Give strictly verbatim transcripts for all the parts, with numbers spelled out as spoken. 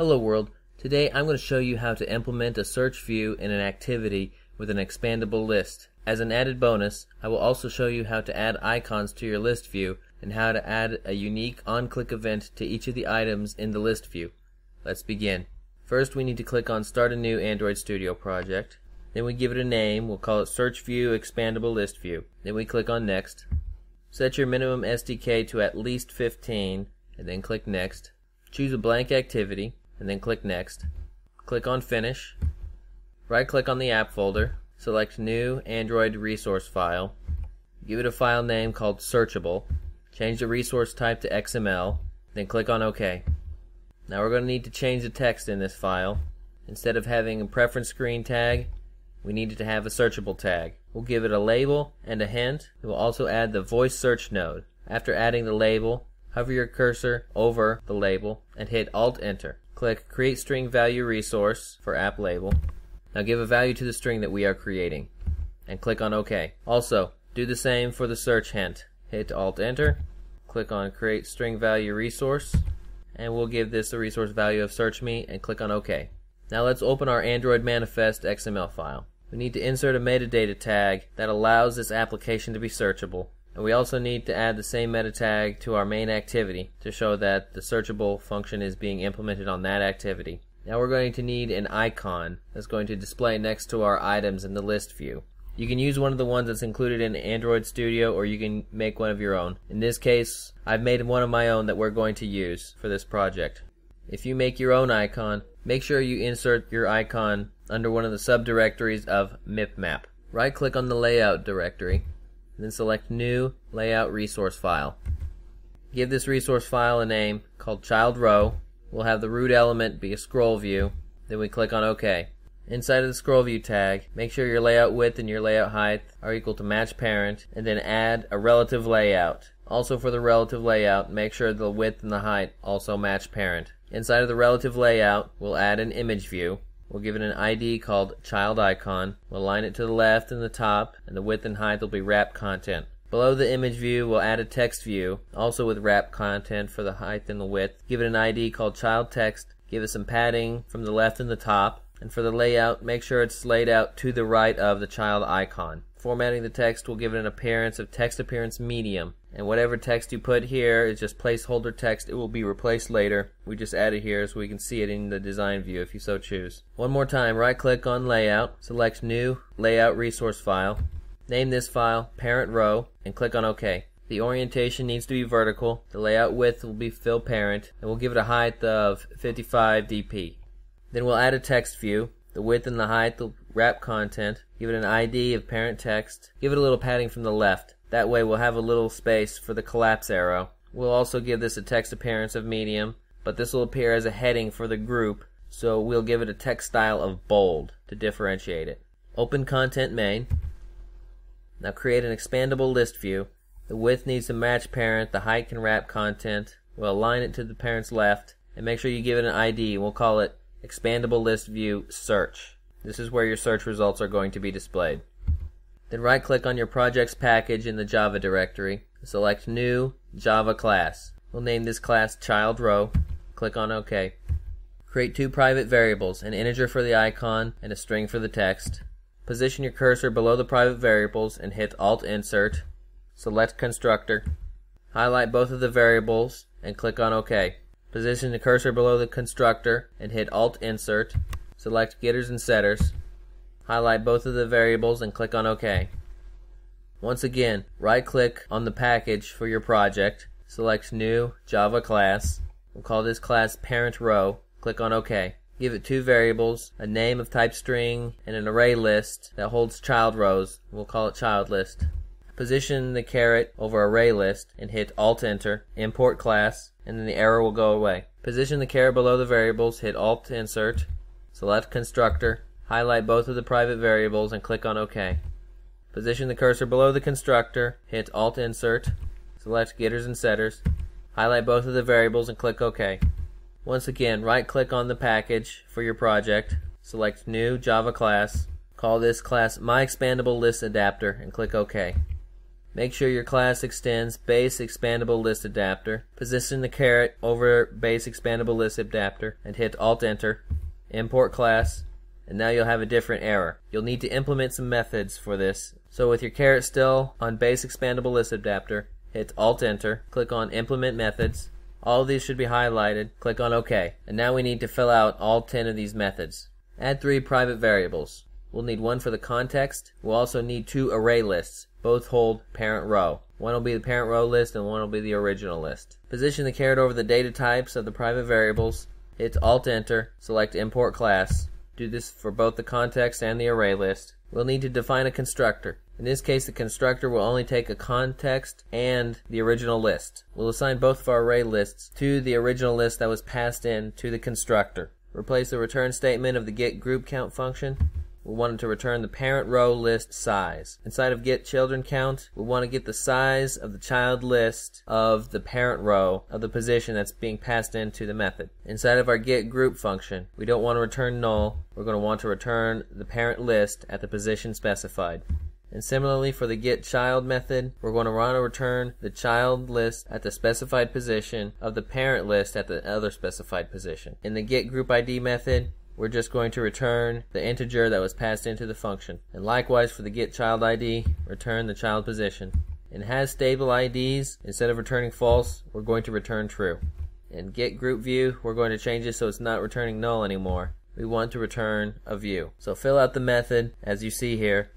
Hello world, today I'm going to show you how to implement a search view in an activity with an expandable list. As an added bonus, I will also show you how to add icons to your list view and how to add a unique on-click event to each of the items in the list view. Let's begin. First we need to click on Start a New Android Studio Project. Then we give it a name, we'll call it Search View Expandable List View. Then we click on Next. Set your minimum S D K to at least fifteen and then click Next. Choose a blank activity and then click Next. Click on Finish. Right click on the app folder. Select New Android Resource File. Give it a file name called Searchable. Change the resource type to X M L. Then click on OK. Now we're going to need to change the text in this file. Instead of having a preference screen tag, we needed to have a searchable tag. We'll give it a label and a hint. We'll also add the voice search node. After adding the label, hover your cursor over the label and hit Alt-Enter. Click Create String Value Resource for app label. Now give a value to the string that we are creating and click on OK. Also, do the same for the search hint. Hit Alt-Enter, click on Create String Value Resource, and we'll give this the resource value of Search Me and click on OK. Now let's open our Android Manifest X M L file. We need to insert a metadata tag that allows this application to be searchable. And we also need to add the same meta tag to our main activity to show that the searchable function is being implemented on that activity. Now we're going to need an icon that's going to display next to our items in the list view. You can use one of the ones that's included in Android Studio, or you can make one of your own. In this case, I've made one of my own that we're going to use for this project. If you make your own icon, make sure you insert your icon under one of the subdirectories of MipMap. Right click on the layout directory, and then select New Layout Resource File. Give this resource file a name called Child Row. We'll have the root element be a scroll view. Then we click on OK. Inside of the scroll view tag, make sure your layout width and your layout height are equal to match parent, and then add a relative layout. Also for the relative layout, make sure the width and the height also match parent. Inside of the relative layout, we'll add an image view. We'll give it an I D called Child Icon. We'll align it to the left and the top, and the width and height will be wrap content. Below the image view, we'll add a text view, also with wrap content for the height and the width. Give it an I D called Child Text. Give it some padding from the left and the top. And for the layout, make sure it's laid out to the right of the child icon. Formatting the text will give it an appearance of text appearance medium. And whatever text you put here is just placeholder text. It will be replaced later. We just add it here so we can see it in the design view if you so choose. One more time, right click on Layout, select New Layout Resource File. Name this file Parent Row and click on OK. The orientation needs to be vertical. The layout width will be fill parent, and we'll give it a height of fifty-five D P. Then we'll add a text view. The width and the height, the wrap content. Give it an I D of parent text. Give it a little padding from the left. That way we'll have a little space for the collapse arrow. We'll also give this a text appearance of medium, but this will appear as a heading for the group, so we'll give it a text style of bold to differentiate it. Open Content Main. Now create an expandable list view. The width needs to match parent. The height can wrap content. We'll align it to the parent's left, and make sure you give it an I D. We'll call it Expandable List View Search. This is where your search results are going to be displayed. Then right click on your project's package in the Java directory. Select New Java Class. We'll name this class Child Row. Click on OK. Create two private variables, an integer for the icon and a string for the text. Position your cursor below the private variables and hit Alt Insert. Select Constructor. Highlight both of the variables and click on OK. Position the cursor below the constructor and hit Alt-Insert. Select Getters and Setters. Highlight both of the variables and click on OK. Once again, right-click on the package for your project. Select New Java Class. We'll call this class Parent Row. Click on OK. Give it two variables, a name of type string, and an array list that holds child rows. We'll call it Child List. Position the caret over array list and hit Alt-Enter. Import class, and then the error will go away. Position the caret below the variables, hit Alt-Insert, select Constructor, highlight both of the private variables, and click on OK. Position the cursor below the constructor, hit Alt-Insert, select Getters and Setters, highlight both of the variables, and click OK. Once again, right-click on the package for your project, select New Java Class, call this class MyExpandableListAdapter, and click OK. Make sure your class extends BaseExpandableListAdapter. Position the caret over BaseExpandableListAdapter and hit Alt-Enter. Import class, and now you'll have a different error. You'll need to implement some methods for this. So with your caret still on BaseExpandableListAdapter, hit Alt-Enter, click on Implement Methods. All of these should be highlighted. Click on OK. And now we need to fill out all ten of these methods. Add three private variables. We'll need one for the context. We'll also need two array lists. Both hold parent row. One will be the parent row list and one will be the original list. Position the caret over the data types of the private variables. Hit Alt-Enter. Select Import Class. Do this for both the context and the array list. We'll need to define a constructor. In this case, the constructor will only take a context and the original list. We'll assign both of our array lists to the original list that was passed in to the constructor. Replace the return statement of the getGroupCount function. We wanted to return the parent row list size. Inside of getChildrenCount, we want to get the size of the child list of the parent row of the position that's being passed into the method. Inside of our getGroup function, we don't want to return null. We're going to want to return the parent list at the position specified. And similarly for the getChild method, we're going to want to return the child list at the specified position of the parent list at the other specified position. In the getGroupId method, we're just going to return the integer that was passed into the function. And likewise for the getChildId, return the child position. In hasStableIds, instead of returning false, we're going to return true. In getGroupView, we're going to change it so it's not returning null anymore. We want to return a view. So fill out the method as you see here.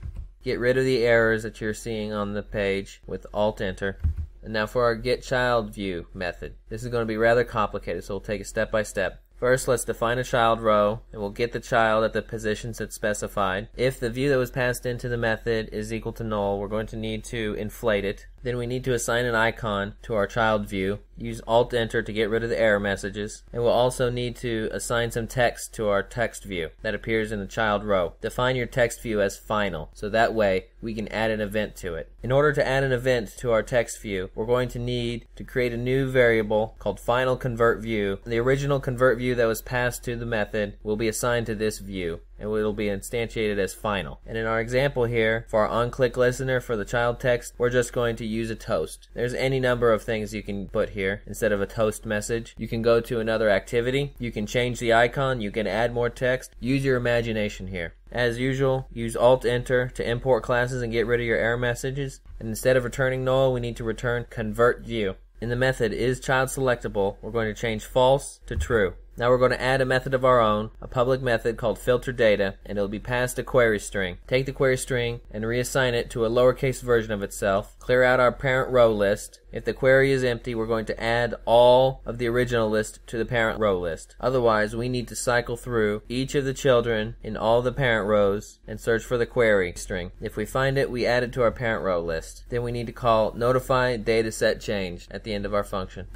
Get rid of the errors that you're seeing on the page with Alt-Enter. And now for our getChildView method. This is going to be rather complicated, so we'll take it step by step. First, let's define a child row, and we'll get the child at the positions that's specified. If the view that was passed into the method is equal to null, we're going to need to inflate it. Then we need to assign an icon to our child view. Use Alt-Enter to get rid of the error messages. And we'll also need to assign some text to our text view that appears in the child row. Define your text view as final, so that way we can add an event to it. In order to add an event to our text view, we're going to need to create a new variable called final convert view. The original convert view that was passed to the method will be assigned to this view, and it will be instantiated as final. And in our example here, for our onClickListener for the child text, we're just going to use a toast. There's any number of things you can put here instead of a toast message. You can go to another activity, you can change the icon, you can add more text. Use your imagination here. As usual, use Alt-Enter to import classes and get rid of your error messages. And instead of returning null, we need to return ConvertView. In the method isChildSelectable, we're going to change false to true. Now we're going to add a method of our own, a public method called filterData, and it'll be passed a query string. Take the query string and reassign it to a lowercase version of itself. Clear out our parent row list. If the query is empty, we're going to add all of the original list to the parent row list. Otherwise, we need to cycle through each of the children in all the parent rows and search for the query string. If we find it, we add it to our parent row list. Then we need to call notifyDataSetChanged at the end of our function.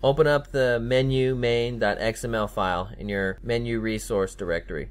Open up the menu main.xml file in your menu resource directory.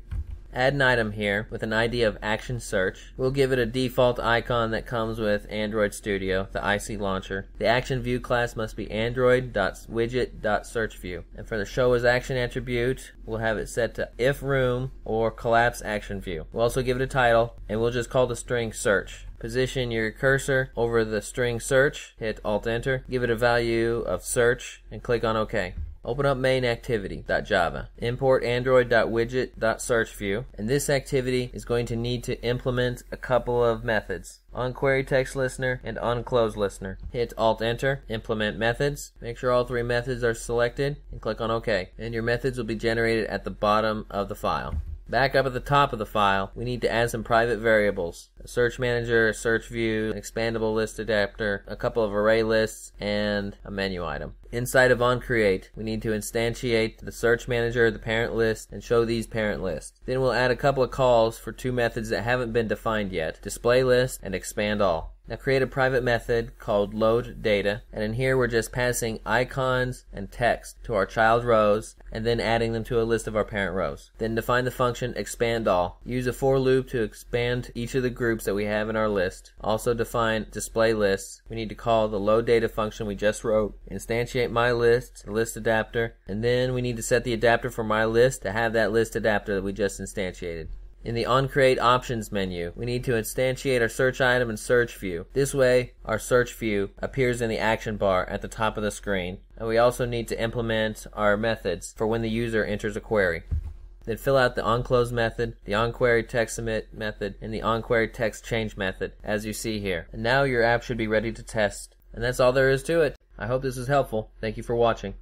Add an item here with an I D of action search. We'll give it a default icon that comes with Android Studio, the I C launcher. The action view class must be android.widget.searchView. And for the show as action attribute, we'll have it set to if room or collapse action view. We'll also give it a title, and we'll just call the string search. Position your cursor over the string search, hit Alt-Enter, give it a value of search, and click on OK. Open up main activity.java. Import android.widget.searchView, and this activity is going to need to implement a couple of methods, onQueryTextListener and onCloseListener. Hit Alt-Enter, implement methods, make sure all three methods are selected, and click on OK. And your methods will be generated at the bottom of the file. Back up at the top of the file, we need to add some private variables. A search manager, a search view, an expandable list adapter, a couple of array lists, and a menu item. Inside of onCreate, we need to instantiate the search manager, the parent list, and show these parent lists. Then we'll add a couple of calls for two methods that haven't been defined yet, displayList and expandAll. Now create a private method called loadData, and in here we're just passing icons and text to our child rows and then adding them to a list of our parent rows. Then define the function expandAll. Use a for loop to expand each of the groups that we have in our list. Also define displayLists. We need to call the loadData function we just wrote, instantiate myList, the list adapter, and then we need to set the adapter for myList to have that list adapter that we just instantiated. In the onCreateOptions menu, we need to instantiate our search item in SearchView. This way, our SearchView appears in the action bar at the top of the screen. And we also need to implement our methods for when the user enters a query. Then fill out the onClose method, the onQueryTextSubmit method, and the onQueryTextChange method, as you see here. And now your app should be ready to test. And that's all there is to it. I hope this was helpful. Thank you for watching.